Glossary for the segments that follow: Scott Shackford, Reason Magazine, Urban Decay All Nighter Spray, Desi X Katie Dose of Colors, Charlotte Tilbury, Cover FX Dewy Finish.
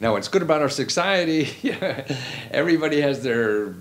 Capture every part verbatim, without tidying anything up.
Now, what's good about our society, everybody has their,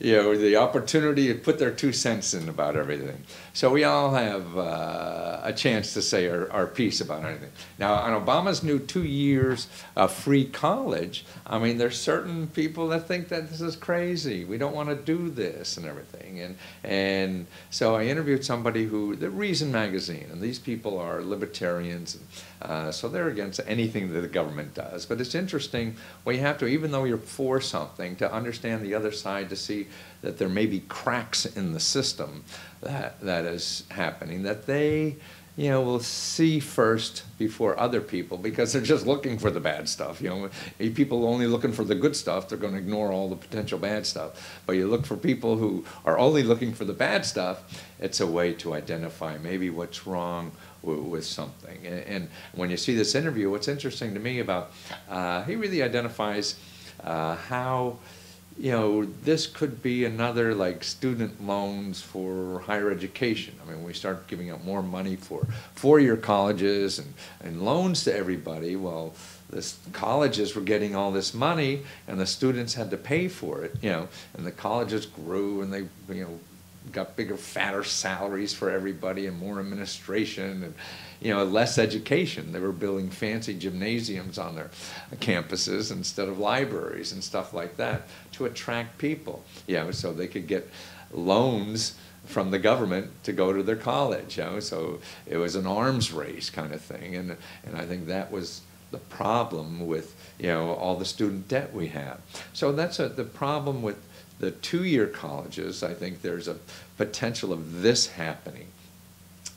you know, the opportunity to put their two cents in about everything. So we all have uh, a chance to say our, our piece about anything. Now, on Obama's new two years of free college, I mean, there's certain people that think that this is crazy. We don't want to do this and everything. And, and so I interviewed somebody who, the Reason Magazine, and these people are libertarians. And, uh, so they're against anything that the government does. But it's interesting, well, you have to, even though you're for something, to understand the other side, to see that there may be cracks in the system that, that is happening, that they, you know, will see first before other people, because they're just looking for the bad stuff. You know, people only looking for the good stuff, they're going to ignore all the potential bad stuff. But you look for people who are only looking for the bad stuff, it's a way to identify maybe what's wrong with something. And, and when you see this interview, what's interesting to me about, uh, he really identifies uh, how, you know, this could be another, like, student loans for higher education. I mean, we start giving out more money for four-year colleges and, and loans to everybody. Well, the colleges were getting all this money, and the students had to pay for it, you know, and the colleges grew, and they, you know, got bigger, fatter salaries for everybody, and more administration, and, you know, less education. They were building fancy gymnasiums on their campuses instead of libraries and stuff like that to attract people, you know, so they could get loans from the government to go to their college, you know. So it was an arms race kind of thing, and and I think that was the problem with, you know, all the student debt we have. So that's a, the problem with the two-year colleges. I think there's a potential of this happening.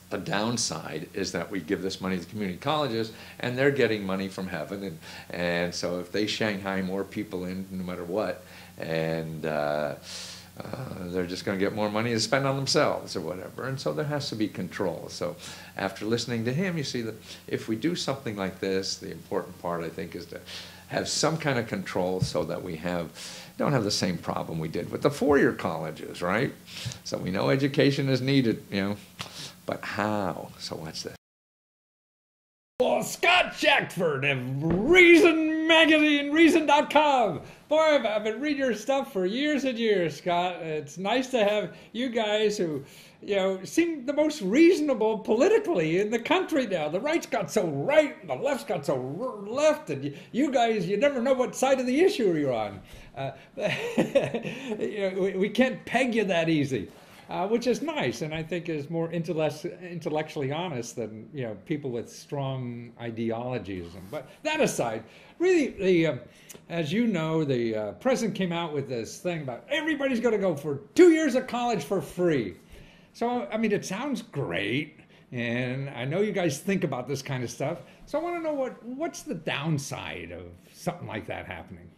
The downside is that we give this money to community colleges, and they're getting money from heaven, and, and so if they Shanghai more people in, no matter what, and uh, uh, they're just going to get more money to spend on themselves or whatever, and so there has to be control. So after listening to him, you see that if we do something like this, the important part, I think, is to have some kind of control so that we have, don't have the same problem we did with the four-year colleges, right? So we know education is needed, you know, but how? So watch this. Well, Scott Shackford of Reason Magazine, reason dot com. Boy, I've been reading your stuff for years and years, Scott. It's nice to have you guys who, you know, seem the most reasonable politically in the country now. The right's got so right, and the left's got so left, and you guys, you never know what side of the issue you're on. Uh, you know, we can't peg you that easy. Uh, which is nice, and I think is more intellectually honest than, you know, people with strong ideologies. But that aside, really, the, uh, as you know, the uh, president came out with this thing about everybody's going to go for two years of college for free. So, I mean, it sounds great, and I know you guys think about this kind of stuff. So I want to know what what's the downside of something like that happening?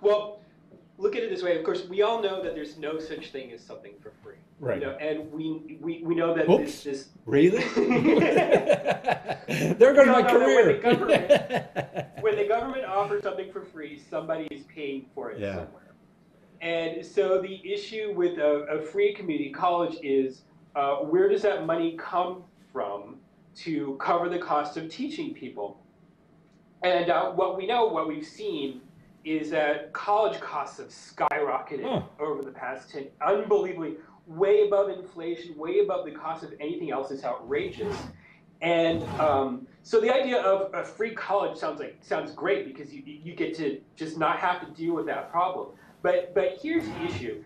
Well, look at it this way. Of course, we all know that there's no such thing as something for free. Right. You know, and we, we, we know that Oops. this is... Really? They're going to my career. When the, when the government offers something for free, somebody is paying for it yeah. somewhere. And so the issue with a, a free community college is, uh, where does that money come from to cover the cost of teaching people? And uh, what we know, what we've seen, is that college costs have skyrocketed huh. over the past ten, unbelievably, way above inflation, way above the cost of anything else. Is outrageous. And um, so the idea of a free college sounds like sounds great, because you you get to just not have to deal with that problem. But but here's the issue: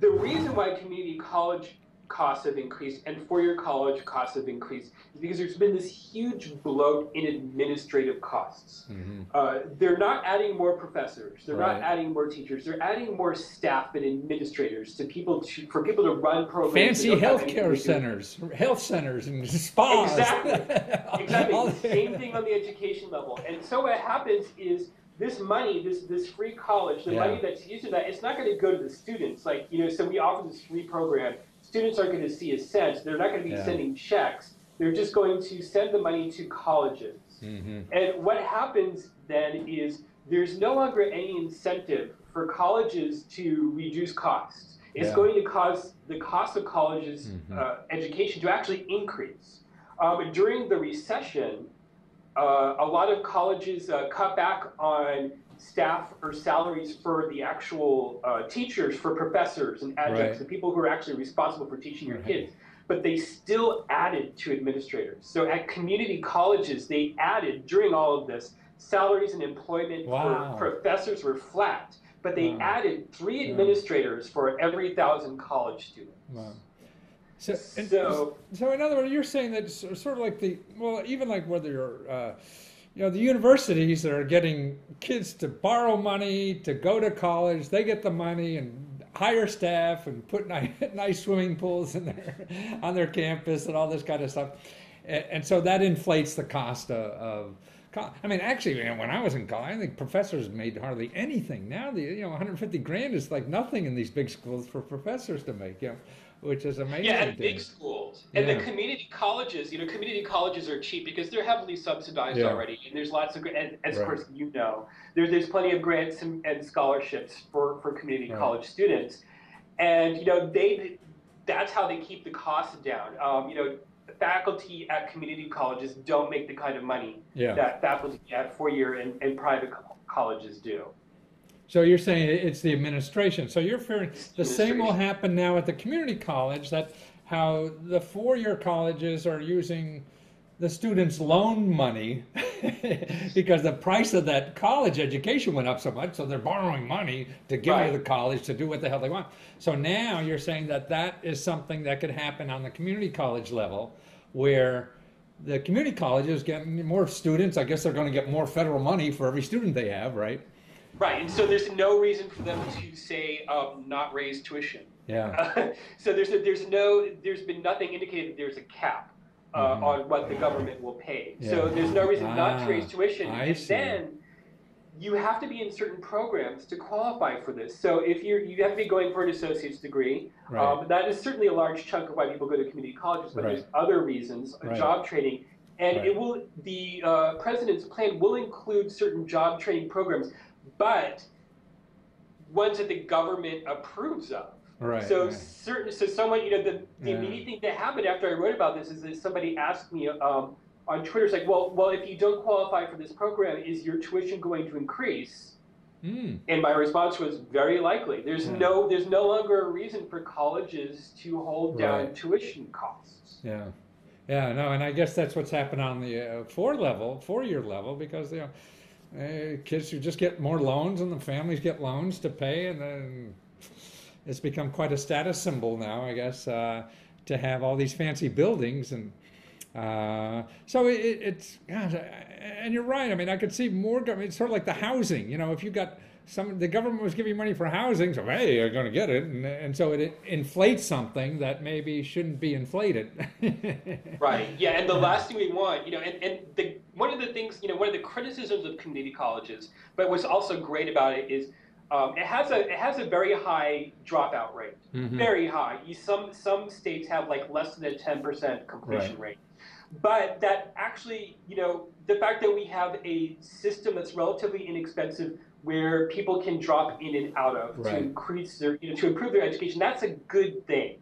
the reason why community college costs have increased and four-year college costs have increased is because there's been this huge bloat in administrative costs. Mm-hmm. Uh, they're not adding more professors. They're right. not adding more teachers. They're adding more staff and administrators to people to, for people to run programs. Fancy healthcare centers, health centers, and spas. Exactly. Exactly. Same thing on the education level. And so what happens is, this money, this this free college, the yeah. money that's used to that, it's not going to go to the students. Like, you know, so we offer this free program. Students aren't going to see a cent. They're not going to be yeah. sending checks. They're just going to send the money to colleges. Mm-hmm. And what happens then is there's no longer any incentive for colleges to reduce costs. It's yeah. going to cause the cost of colleges' mm-hmm. uh, education to actually increase. Um, during the recession, Uh, a lot of colleges uh, cut back on staff or salaries for the actual uh, teachers, for professors and adjuncts, right. the people who are actually responsible for teaching your kids. But they still added to administrators. So at community colleges, they added, during all of this, salaries and employment wow. for professors were flat. But they wow. added three administrators yeah. for every one thousand college students. Wow. So, so, so in other words, you're saying that sort of like the, well, even like whether you're, uh, you know, the universities that are getting kids to borrow money, to go to college, they get the money and hire staff and put nice, nice swimming pools in their, on their campus and all this kind of stuff. And, and so that inflates the cost of, of I mean, actually, you know, when I was in college, I think professors made hardly anything. Now, the, you know, one hundred fifty grand is like nothing in these big schools for professors to make, you know. Which is amazing. Yeah, at big schools. And yeah. the community colleges, you know, community colleges are cheap because they're heavily subsidized yeah. already. And there's lots of, and as right. of course you know, there, there's plenty of grants and, and scholarships for, for community right. college students. And, you know, they that's how they keep the costs down. Um, you know, faculty at community colleges don't make the kind of money yeah. that faculty at four-year and, and private co colleges do. So you're saying it's the administration. So you're fearing the same will happen now at the community college, that how the four-year colleges are using the students' loan money because the price of that college education went up so much, so they're borrowing money to give right. to the college to do what the hell they want. So now you're saying that that is something that could happen on the community college level, where the community colleges get more students. I guess they're going to get more federal money for every student they have, right? Right, and so there's no reason for them to say um, not raise tuition. Yeah. Uh, so there's a, there's no there's been nothing indicated that there's a cap uh, mm-hmm. on what the government will pay. Yeah. So there's no reason ah, not to raise tuition. I and see. Then you have to be in certain programs to qualify for this. So if you're you have to be going for an associate's degree. Right. Um, that is certainly a large chunk of why people go to community colleges, but right. there's other reasons, right. job training. And right. it will the uh, president's plan will include certain job training programs, but ones that the government approves of. Right. So right. certain, so someone, you know, the, the yeah. immediate thing that happened after I wrote about this is that somebody asked me um, on Twitter, it's like, well, well, if you don't qualify for this program, is your tuition going to increase? Mm. And my response was very likely. There's yeah. no, there's no longer a reason for colleges to hold down right. tuition costs. Yeah. Yeah, no, and I guess that's what's happened on the uh, four level, four-year level, because, you know, Uh, kids who just get more loans, and the families get loans to pay, and then it's become quite a status symbol now, I guess, uh, to have all these fancy buildings. And uh, so it, it's, gosh, and you're right. I mean, I could see more government. It's sort of like the housing. You know, if you got some, the government was giving money for housing, so hey, you're going to get it, and, and so it, it inflates something that maybe shouldn't be inflated. Right. Yeah, and the last thing we want, you know, and and the. One of the things, you know, one of the criticisms of community colleges, but what's also great about it is um, it has a it has a very high dropout rate, mm-hmm. very high. You, some some states have like less than a ten percent completion right. rate, but that actually, you know, the fact that we have a system that's relatively inexpensive where people can drop in and out of right. to increase their, you know, to improve their education, that's a good thing.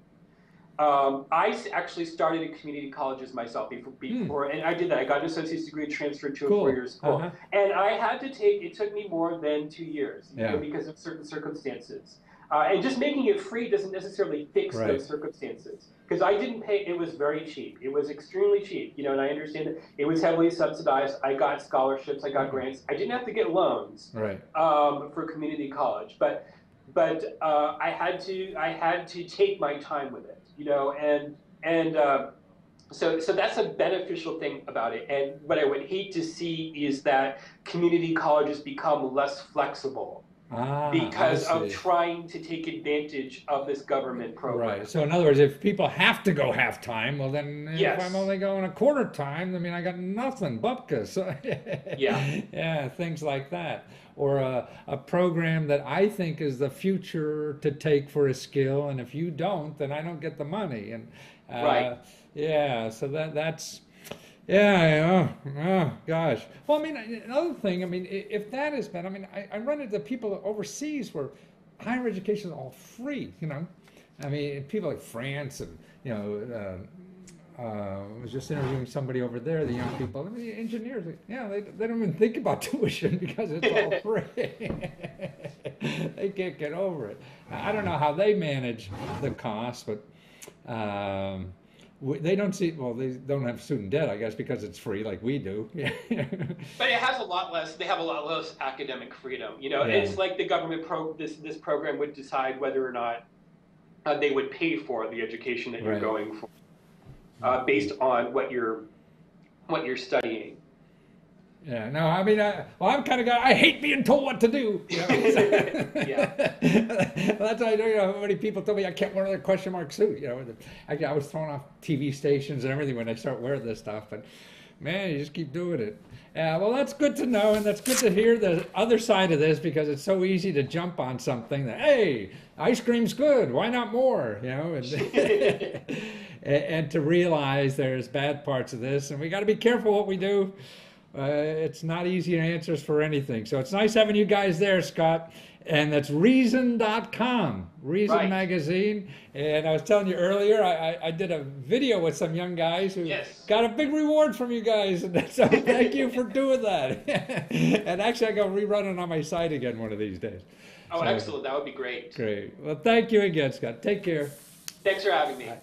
Um, I actually started at community colleges myself before, before mm. and I did that. I got an associate's degree, transferred to cool. a four-year school. Uh-huh. And I had to take, it took me more than two years yeah. you know, because of certain circumstances. Uh, and just making it free doesn't necessarily fix right. those circumstances. Because I didn't pay, it was very cheap. It was extremely cheap, you know, and I understand that it was heavily subsidized. I got scholarships, I got grants. I didn't have to get loans right. um, for community college. But, but uh, I had to, I had to take my time with it. You know, and and uh, so so that's a beneficial thing about it. And what I would hate to see is that community colleges become less flexible ah, because of trying to take advantage of this government program. Right. So in other words, if people have to go half time, well then yes. if I'm only going a quarter time, I mean I got nothing, bupkis. So yeah, yeah, things like that. Or a, a program that I think is the future to take for a skill, and if you don't, then I don't get the money. And uh, right. yeah, so that that's yeah. Oh, oh gosh. Well, I mean, another thing. I mean, if that has been, I mean, I, I run into people overseas where higher education is all free. You know, I mean, people like France and you know. Uh, Uh, I was just interviewing somebody over there, the young people, I mean, the engineers, yeah, they, they don't even think about tuition because it's all free. They can't get over it. I don't know how they manage the cost, but um, we, they don't see, well, they don't have student debt, I guess, because it's free like we do. But it has a lot less, they have a lot less academic freedom. You know, yeah. It's like the government, pro this, this program would decide whether or not uh, they would pay for the education that you're right. going for. Uh, based on what you're, what you're studying. Yeah. No. I mean, I, well, I'm kind of guy. I hate being told what to do. You know what I'm saying? Yeah. That's why, you know, how many people told me I can't wear another question mark suit. You know, I, I was thrown off T V stations and everything when I start wearing this stuff. But man, you just keep doing it. Yeah. Well, that's good to know, and that's good to hear the other side of this, because it's so easy to jump on something that, hey, ice cream's good. Why not more? You know. And, and to realize there's bad parts of this, and we got to be careful what we do. Uh, it's not easy answers for anything. So it's nice having you guys there, Scott. And that's reason dot com, Reason right. Magazine. And I was telling you earlier, I, I, I did a video with some young guys who yes. got a big reward from you guys. And so thank you for doing that. And actually, I got rerunning on my site again one of these days. Oh, so, excellent. That would be great. Great. Well, thank you again, Scott. Take care. Thanks for having me. Bye.